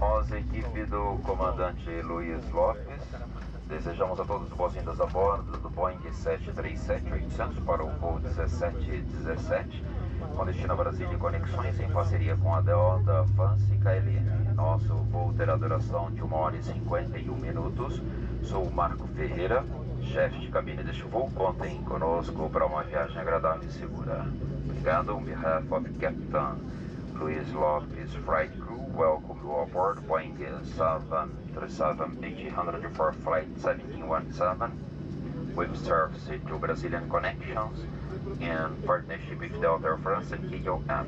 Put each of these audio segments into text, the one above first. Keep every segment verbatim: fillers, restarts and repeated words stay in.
Nós, equipe do comandante Luiz Lopes, desejamos a todos boas-vindas a bordo do Boeing sete três sete oitocentos para o voo dezessete dezessete, com destino a Brasília e conexões em parceria com a D O da France e K L M. Nosso voo terá duração de uma hora e cinquenta e um minutos. Sou o Marco Ferreira, chefe de cabine deste voo. Contem conosco para uma viagem agradável e segura. Obrigado. On behalf of Captain Luiz Lopes, Flight Crew, welcome to our board Boeing seven three seven eight hundred for Flight seventeen seventeen, with service to Brazilian connections in partnership with Delta France and K L M.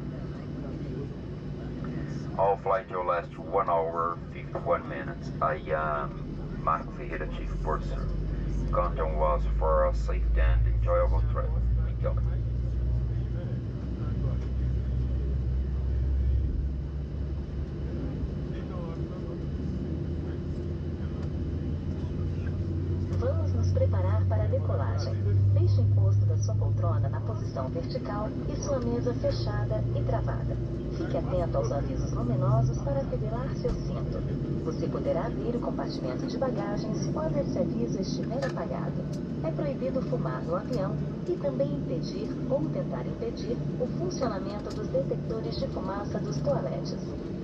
Our flight will last one hour fifty-one minutes. I am Marco Ferreira, Chief Purser. Content was for a safe and enjoyable trip. Enjoy. Preparar para a decolagem. Deixe o encosto da sua poltrona na posição vertical e sua mesa fechada e travada. Fique atento aos avisos luminosos para revelar seu cinto. Você poderá abrir o compartimento de bagagens quando esse aviso estiver apagado. É proibido fumar no avião e também impedir ou tentar impedir o funcionamento dos detectores de fumaça dos toaletes.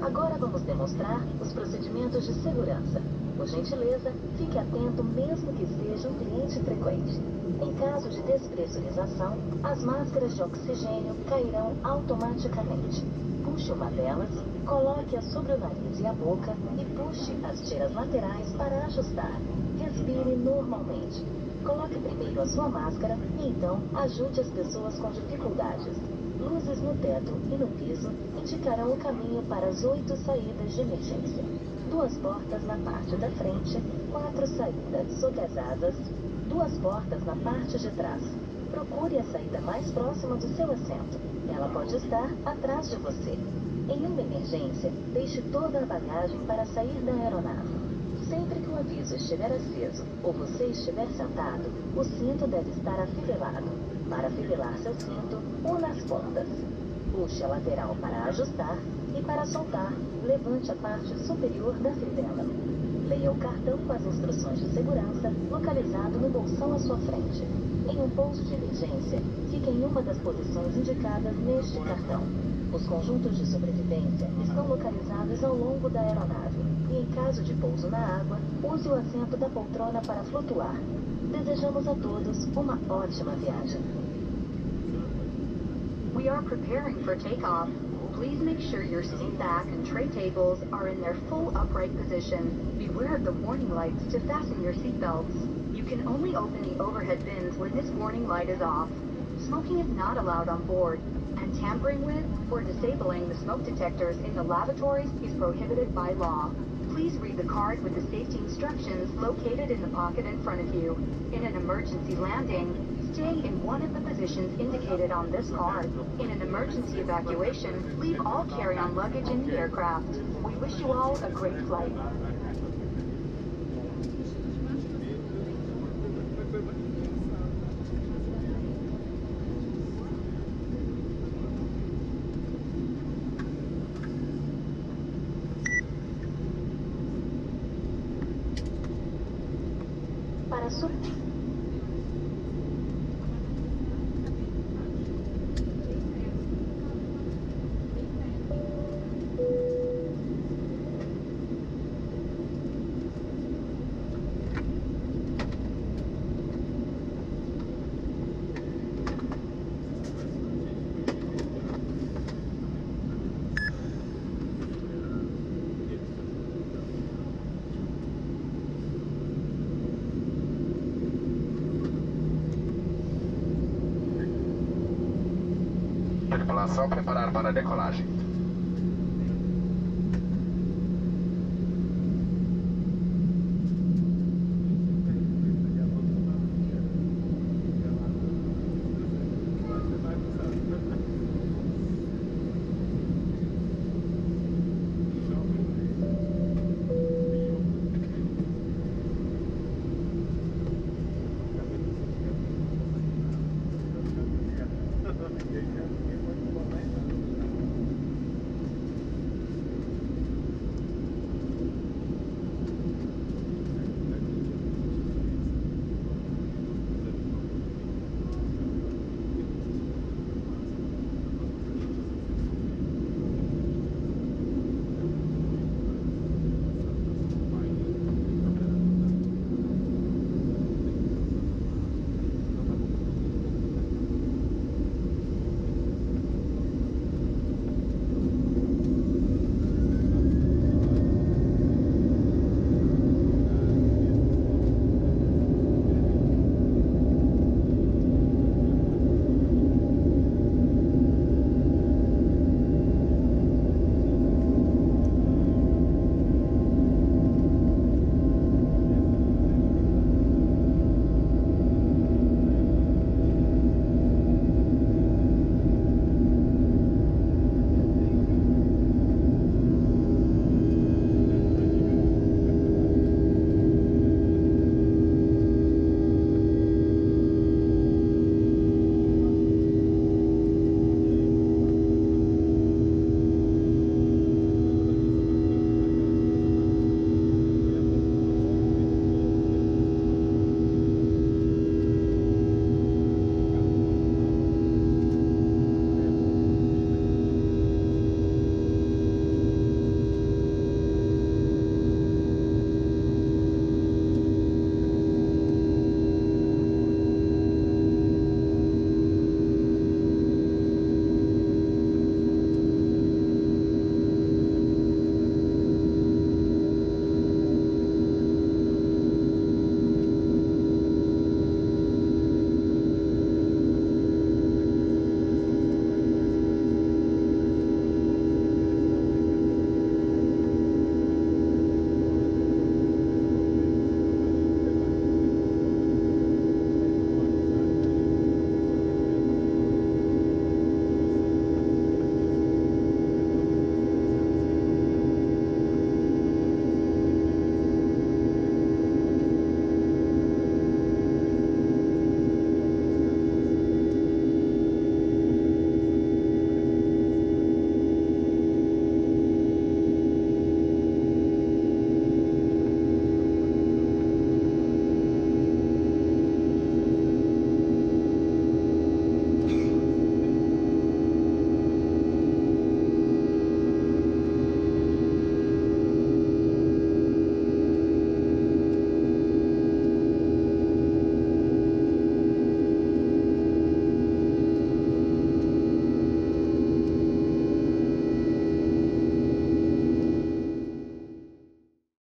Agora vamos demonstrar os procedimentos de segurança. Por gentileza, fique atento mesmo que seja um cliente frequente. Em caso de despressurização, as máscaras de oxigênio cairão automaticamente. Puxe uma delas, coloque-a sobre o nariz e a boca e puxe as tiras laterais para ajustar. Respire normalmente. Coloque primeiro a sua máscara e então ajude as pessoas com dificuldades. Luzes no teto e no piso indicarão o caminho para as oito saídas de emergência. Duas portas na parte da frente, quatro saídas sob as asas, duas portas na parte de trás. Procure a saída mais próxima do seu assento. Ela pode estar atrás de você. Em uma emergência, deixe toda a bagagem para sair da aeronave. Sempre que o aviso estiver aceso ou você estiver sentado, o cinto deve estar afivelado. Para afivelar seu cinto, una as pontas. Puxe a lateral para ajustar e, para soltar, levante a parte superior da fivela. Leia o cartão com as instruções de segurança localizado no bolsão à sua frente. Em um pouso de emergência, fique em uma das posições indicadas neste cartão. Os conjuntos de sobrevivência estão localizados ao longo da aeronave e, em caso de pouso na água, use o assento da poltrona para flutuar. Desejamos a todos uma ótima viagem. We are preparing for takeoff. Please make sure your seat back and tray tables are in their full upright position. Beware of the warning lights to fasten your seat belts. You can only open the overhead bins when this warning light is off. Smoking is not allowed on board, and tampering with or disabling the smoke detectors in the lavatories is prohibited by law. Please read the card with the safety instructions located in the pocket in front of you. In an emergency landing, stay in one of the positions indicated on this card. In an emergency evacuation, leave all carry-on luggage in the aircraft. We wish you all a great flight. Para su Tripulação preparar para a decolagem.